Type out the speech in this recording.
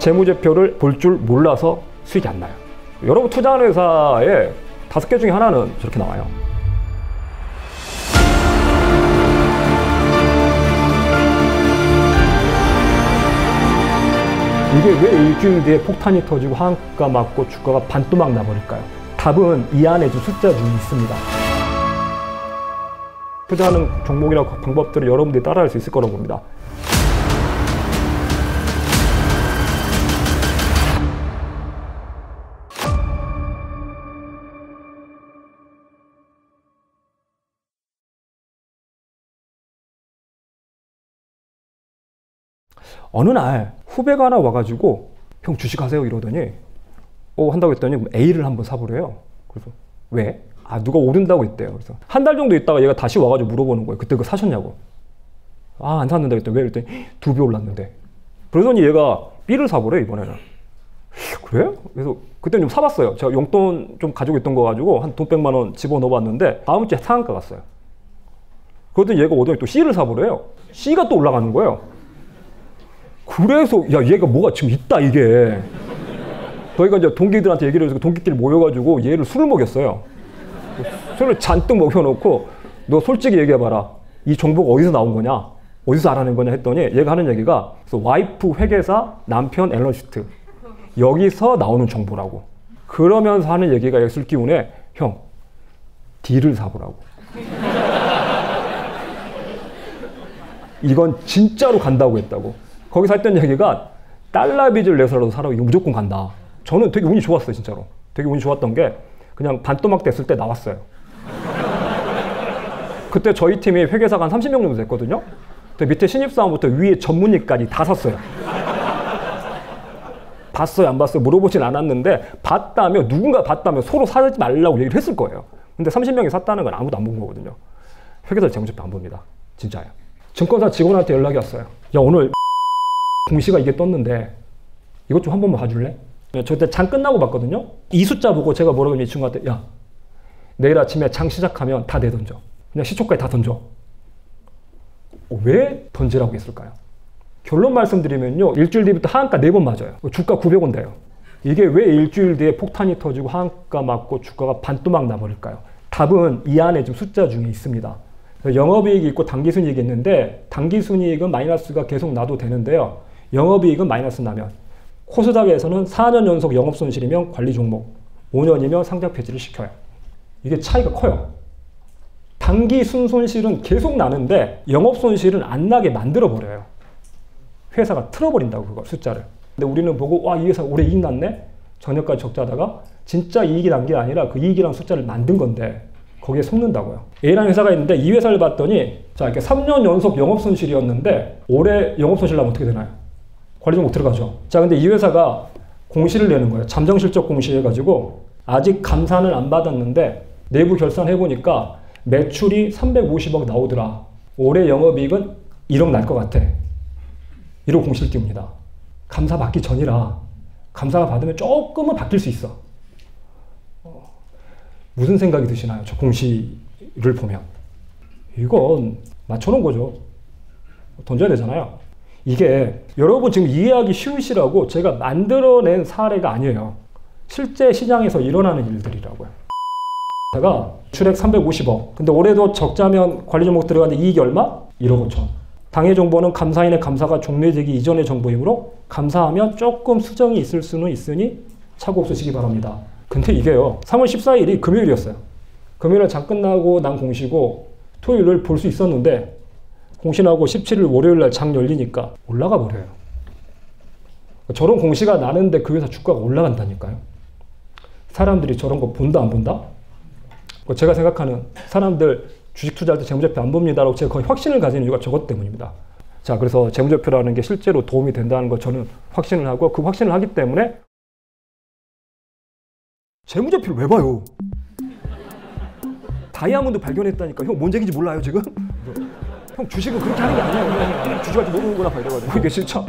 재무제표를 볼 줄 몰라서 수익이 안 나요. 여러분 투자하는 회사에 5개 중에 하나는 저렇게 나와요. 이게 왜 일주일 뒤에 폭탄이 터지고 하한가 맞고 주가가 반토막 나버릴까요? 답은 이 안에 숫자 중에 있습니다. 투자하는 종목이나 방법들을 여러분들이 따라할 수 있을 거라고 봅니다. 어느 날 후배가 하나 와가지고 형 주식하세요 이러더니 한다고 했더니 A를 한번 사보래요. 그래서 왜? 아 누가 오른다고 했대요. 그래서 한 달 정도 있다가 얘가 다시 와가지고 물어보는 거예요. 그때 그거 사셨냐고. 아 안 샀는데 그랬더니 왜? 그랬더니 2배 올랐는데. 그러더니 얘가 B를 사보래 이번에는. 그래? 그래서 그때는 좀 사봤어요. 제가 용돈 좀 가지고 있던 거 가지고 한 돈 100만 원 집어넣어봤는데 다음 주에 상한가 갔어요. 그러더니 얘가 오더니 또 C를 사보래요. C가 또 올라가는 거예요. 그래서 야 얘가 뭐가 지금 있다 이게. 저희가 이제 동기들한테 얘기를 해서 동기끼리 모여가지고 얘를 술을 먹였어요. 술을 잔뜩 먹여놓고 너 솔직히 얘기해봐라. 이 정보가 어디서 나온 거냐? 어디서 알아낸 거냐 했더니 얘가 하는 얘기가 그래서 와이프 회계사 남편 애널리스트 여기서 나오는 정보라고. 그러면서 하는 얘기가 술기운에 형 D를 사보라고. 이건 진짜로 간다고 했다고. 거기서 했던 얘기가 달러 빚을 내서라도 사라고 이거 무조건 간다. 저는 되게 운이 좋았어요. 진짜로 되게 운이 좋았던 게 그냥 반토막 됐을 때 나왔어요. 그때 저희 팀이 회계사가 한 30명 정도 됐거든요. 그때 밑에 신입사원부터 위에 전문의까지 다 샀어요. 봤어요 안 봤어요 물어보진 않았는데 봤다며 누군가 봤다며 서로 사지 말라고 얘기를 했을 거예요. 근데 30명이 샀다는 건 아무도 안 본 거거든요. 회계사 재무제표 안 봅니다. 진짜예요. 증권사 직원한테 연락이 왔어요. 야 오늘 공시가 이게 떴는데 이것 좀 한 번만 봐줄래? 저 그때 장 끝나고 봤거든요. 이 숫자 보고 제가 뭐라고 했냐면 이 친구한테 야 내일 아침에 장 시작하면 다 내던져. 그냥 시초까지 다 던져. 왜 던지라고 했을까요? 결론 말씀드리면요. 일주일 뒤부터 하한가 4번 맞아요. 주가 900원 돼요. 이게 왜 일주일 뒤에 폭탄이 터지고 하한가 맞고 주가가 반토막 나버릴까요? 답은 이 안에 좀 숫자 중에 있습니다. 영업이익이 있고 당기순이익이 있는데 당기순이익은 마이너스가 계속 나도 되는데요. 영업이익은 마이너스 나면 코스닥에서는 4년 연속 영업손실이면 관리 종목, 5년이면 상장 폐지를 시켜요. 이게 차이가 커요. 단기 순손실은 계속 나는데 영업손실은 안 나게 만들어버려요. 회사가 틀어버린다고 그걸 숫자를. 근데 우리는 보고 와 이 회사 올해 이익 났네? 저녁까지 적자다가 진짜 이익이 난 게 아니라 그 이익이랑 숫자를 만든 건데 거기에 속는다고요. A라는 회사가 있는데 이 회사를 봤더니 자 이렇게 3년 연속 영업손실이었는데 올해 영업손실 나면 어떻게 되나요? 관리종목 들어가죠. 자, 근데 이 회사가 공시를 내는 거예요. 잠정실적 공시해가지고 아직 감사는 안 받았는데 내부 결산해보니까 매출이 350억 나오더라. 올해 영업이익은 1억 날 것 같아. 이러고 공시를 띄웁니다. 감사 받기 전이라 감사가 받으면 조금은 바뀔 수 있어. 무슨 생각이 드시나요? 저 공시를 보면. 이건 맞춰놓은 거죠. 던져야 되잖아요. 이게 여러분 지금 이해하기 쉬우시라고 제가 만들어낸 사례가 아니에요. 실제 시장에서 일어나는 일들이라고요. 제가 출액 350억. 근데 올해도 적자면 관리 종목 들어가는데 이익이 얼마? 1억 5천. 당해 정보는 감사인의 감사가 종료되기 이전의 정보이므로 감사하면 조금 수정이 있을 수는 있으니 착오 없으시기 바랍니다. 근데 이게요. 3월 14일이 금요일이었어요. 금요일에 장 끝나고 난 공시고 토요일을 볼 수 있었는데 공시나고 17일 월요일날 장 열리니까 올라가 버려요. 저런 공시가 나는데 그 회사 주가가 올라간다니까요. 사람들이 저런 거 본다 안 본다? 제가 생각하는 사람들 주식 투자할 때 재무제표 안 봅니다라고 제가 거의 확신을 가진 이유가 저것 때문입니다. 자, 그래서 재무제표라는 게 실제로 도움이 된다는 거 저는 확신을 하고 그 확신을 하기 때문에 재무제표를 왜 봐요? 다이아몬드 발견했다니까 형 뭔 얘기인지 몰라요 지금? 형 주식은 그렇게 하는 게 아니야. 주식할 줄 모르는구나 이래가지고 이게 진짜